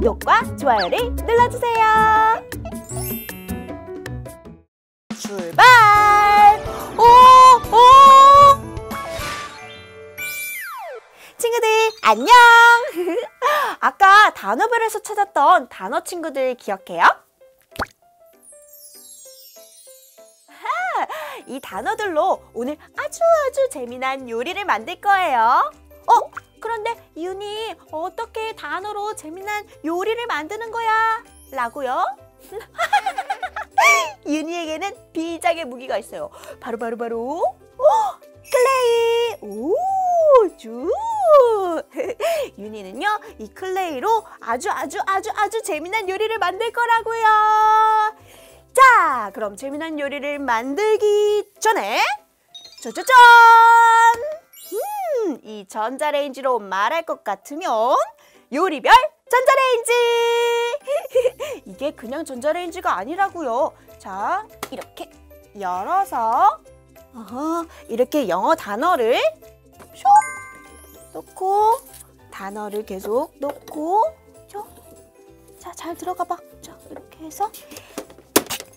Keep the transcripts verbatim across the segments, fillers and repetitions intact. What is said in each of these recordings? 구독과 좋아요를 눌러주세요. 출발! 오! 오! 친구들 안녕! 아까 단어별에서 찾았던 단어 친구들 기억해요? 아하! 이 단어들로 오늘 아주 아주 재미난 요리를 만들 거예요. 어? 그런데 유니, 어떻게 단어로 재미난 요리를 만드는 거야? 라고요? 유니에게는 비장의 무기가 있어요. 바로바로바로 바로, 바로. 오! 클레이! 오! 주! 유니는요, 이 클레이로 아주 아주 아주 아주 재미난 요리를 만들 거라고요. 자, 그럼 재미난 요리를 만들기 전에 짜자잔! 음, 이 전자레인지로 말할 것 같으면 요리별 전자레인지! 이게 그냥 전자레인지가 아니라고요. 자, 이렇게 열어서 어허, 이렇게 영어 단어를 쇽 넣고 단어를 계속 넣고 쇽. 자, 잘 들어가봐. 자, 이렇게 해서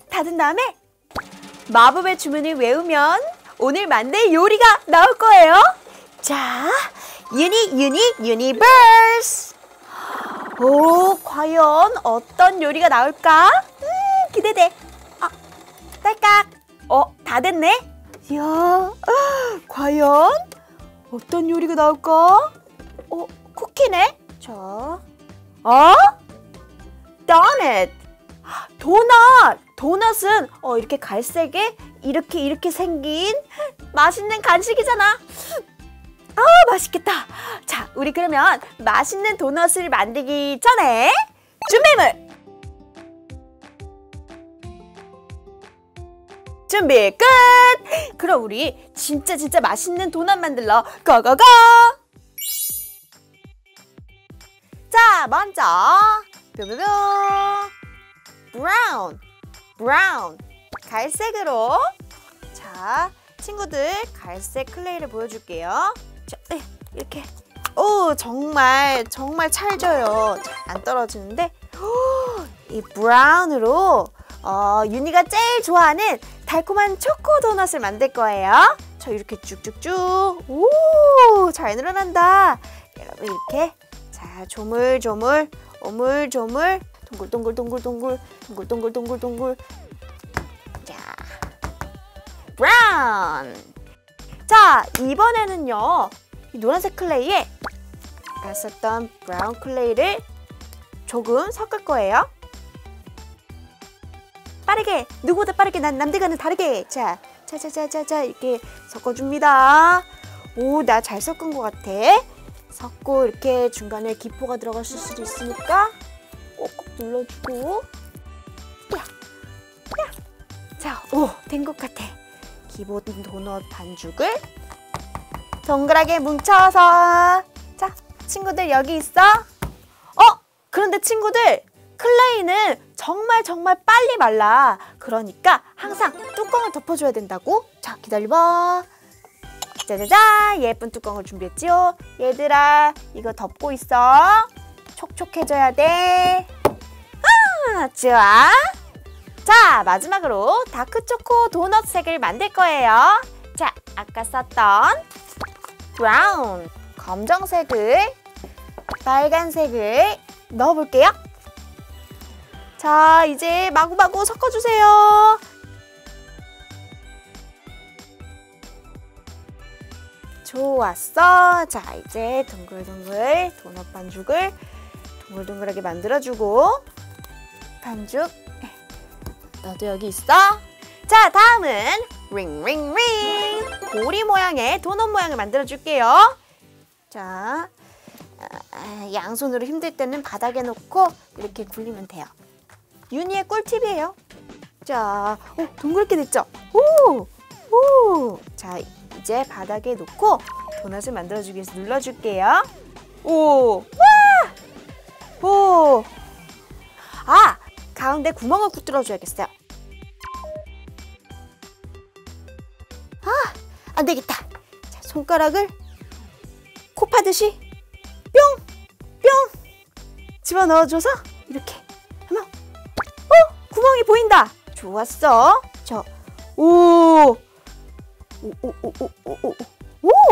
닫은 다음에 마법의 주문을 외우면 오늘 만들 요리가 나올 거예요. 자, 유니 유니 유니버스. 오, 과연 어떤 요리가 나올까? 음, 기대돼. 아, 딸깍. 어, 다 됐네. 이야, 어, 과연 어떤 요리가 나올까? 어, 쿠키네. 자, 어? 도넛. 도넛. 도넛은 어, 이렇게 갈색에 이렇게 이렇게 생긴 맛있는 간식이잖아. 아, 맛있겠다. 자, 우리 그러면 맛있는 도넛을 만들기 전에 준비물! 준비 끝! 그럼 우리 진짜 진짜 맛있는 도넛 만들러 고고고! 자, 먼저 뾰뾰뾰 브라운, 브라운, 갈색으로. 자, 친구들 갈색 클레이를 보여줄게요. 이렇게. 오, 정말 정말 찰져요. 안 떨어지는데. 이 브라운으로 어, 유니가 제일 좋아하는 달콤한 초코 도넛을 만들 거예요. 저 이렇게 쭉쭉쭉. 오, 잘 늘어난다. 여러분, 이렇게. 자, 조물조물, 오물조물, 동글동글동글동글, 동글동글동글동글. 자, 브라운. 자, 이번에는요, 이 노란색 클레이에 아까 썼던 브라운 클레이를 조금 섞을 거예요. 빠르게, 누구보다 빠르게, 난 남들과는 다르게. 자, 자자자자자 이렇게 섞어줍니다. 오, 나 잘 섞은 것 같아. 섞고 이렇게 중간에 기포가 들어갔을 수도 있으니까 꼭꼭 눌러주고. 야, 야. 자, 오, 된 것 같아. 기본 도넛 반죽을 동그랗게 뭉쳐서. 자, 친구들 여기 있어. 어? 그런데 친구들, 클레이는 정말 정말 빨리 말라. 그러니까 항상 뚜껑을 덮어줘야 된다고. 자, 기다려봐. 짜자잔, 예쁜 뚜껑을 준비했지요. 얘들아, 이거 덮고 있어. 촉촉해져야 돼. 아, 좋아. 자, 마지막으로 다크초코 도넛 색을 만들 거예요. 자, 아까 썼던 브라운, 검정색을, 빨간색을 넣어볼게요. 자, 이제 마구마구 섞어주세요. 좋았어. 자, 이제 동글동글 도넛 반죽을 동글동글하게 만들어주고. 반죽 너도 여기 있어? 자, 다음은 링링링! 고리 모양의 도넛 모양을 만들어줄게요. 자, 양손으로 힘들 때는 바닥에 놓고 이렇게 굴리면 돼요. 유니의 꿀팁이에요. 자, 오, 동그랗게 됐죠? 오! 오! 자, 이제 바닥에 놓고 도넛을 만들어주기 위해서 눌러줄게요. 오! 와! 오! 아! 가운데 구멍을 뚫어줘야겠어요. 아, 안 되겠다. 자, 손가락을 코 파듯이 뿅! 뿅! 집어넣어줘서 이렇게 하면 어! 구멍이 보인다! 좋았어. 저 오! 오오오오오오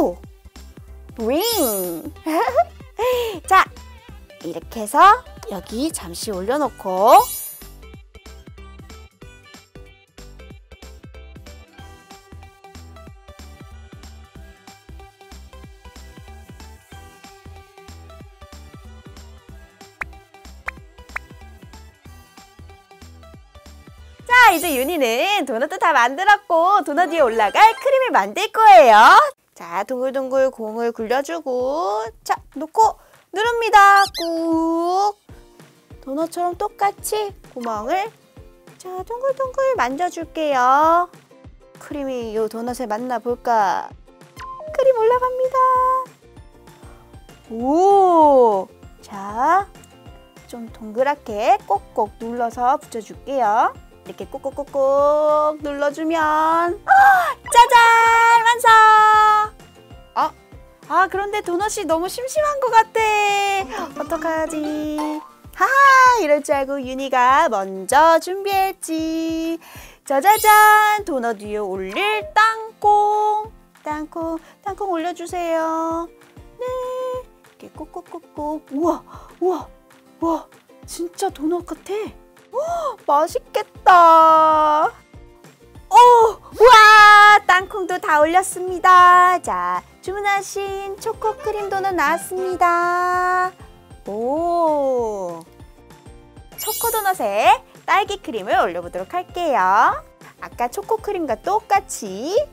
오! 윙! 자, 이렇게 해서 여기 잠시 올려놓고 자, 이제 유니는 도넛도 다 만들었고 도넛 위에 올라갈 크림을 만들 거예요. 자, 동글동글 공을 굴려주고 자, 놓고 누릅니다. 꾹! 도넛처럼 똑같이 구멍을 자, 동글동글 만져줄게요. 크림이 이 도넛에 맞나 볼까? 크림 올라갑니다. 오! 자, 좀 동그랗게 꼭꼭 눌러서 붙여줄게요. 이렇게 꼭꼭꼭꼭 눌러주면 어, 짜잔! 완성! 어? 아, 그런데 도넛이 너무 심심한 것 같아. 어떡하지? 하하! 이럴 줄 알고 유니가 먼저 준비했지. 짜자잔! 도넛 위에 올릴 땅콩! 땅콩, 땅콩 올려주세요. 네. 이렇게 꼭꼭꼭꼭. 우와! 우와! 우와! 진짜 도넛 같아. 오, 맛있겠다. 오! 우와! 땅콩도 다 올렸습니다. 자, 주문하신 초코크림 도넛 나왔습니다. 오! 초코도넛에 딸기크림을 올려보도록 할게요. 아까 초코크림과 똑같이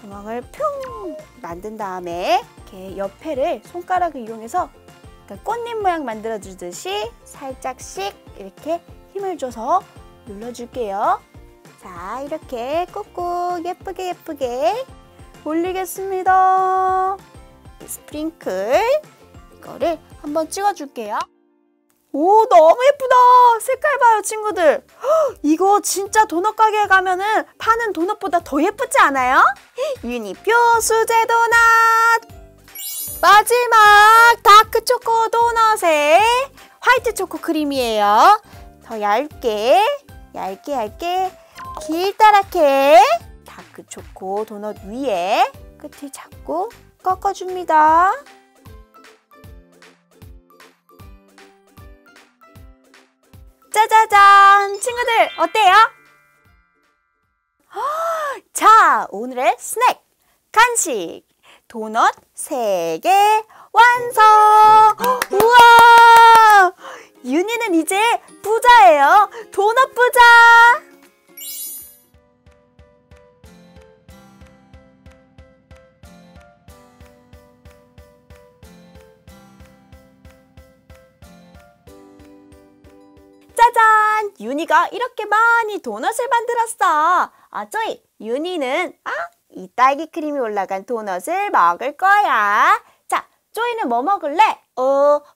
구멍을 뿅! 만든 다음에 이렇게 옆에를 손가락을 이용해서 꽃잎 모양 만들어주듯이 살짝씩 이렇게 힘을 줘서 눌러줄게요. 자, 이렇게 꾹꾹 예쁘게 예쁘게 올리겠습니다. 스프링클 이거를 한번 찍어줄게요. 오, 너무 예쁘다. 색깔 봐요, 친구들. 헉, 이거 진짜 도넛 가게에 가면은 파는 도넛보다 더 예쁘지 않아요? 유니표 수제 도넛! 마지막 다크초코 도넛에 화이트 초코 크림이에요. 더 얇게, 얇게, 얇게, 길다랗게 다크초코 도넛 위에 끝을 잡고 꺾어줍니다. 짜자잔! 친구들, 어때요? 자, 오늘의 스낵! 간식! 도넛 세 개 완성! 우와! 유니는 이제 부자예요. 도넛 부자! 짜잔! 유니가 이렇게 많이 도넛을 만들었어. 아, 저희 유니는 아? 이 딸기 크림이 올라간 도넛을 먹을 거야. 자, 쪼이는 뭐 먹을래? 어,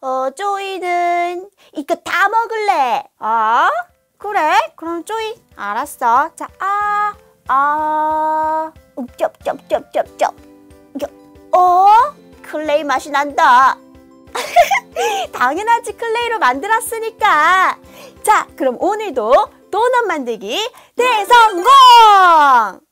어, 쪼이는 이거 다 먹을래. 어? 그래? 그럼 쪼이, 알았어. 자, 아, 아, 쩝쩝쩝쩝쩝. 어? 클레이 맛이 난다. 당연하지, 클레이로 만들었으니까. 자, 그럼 오늘도 도넛 만들기 대성공!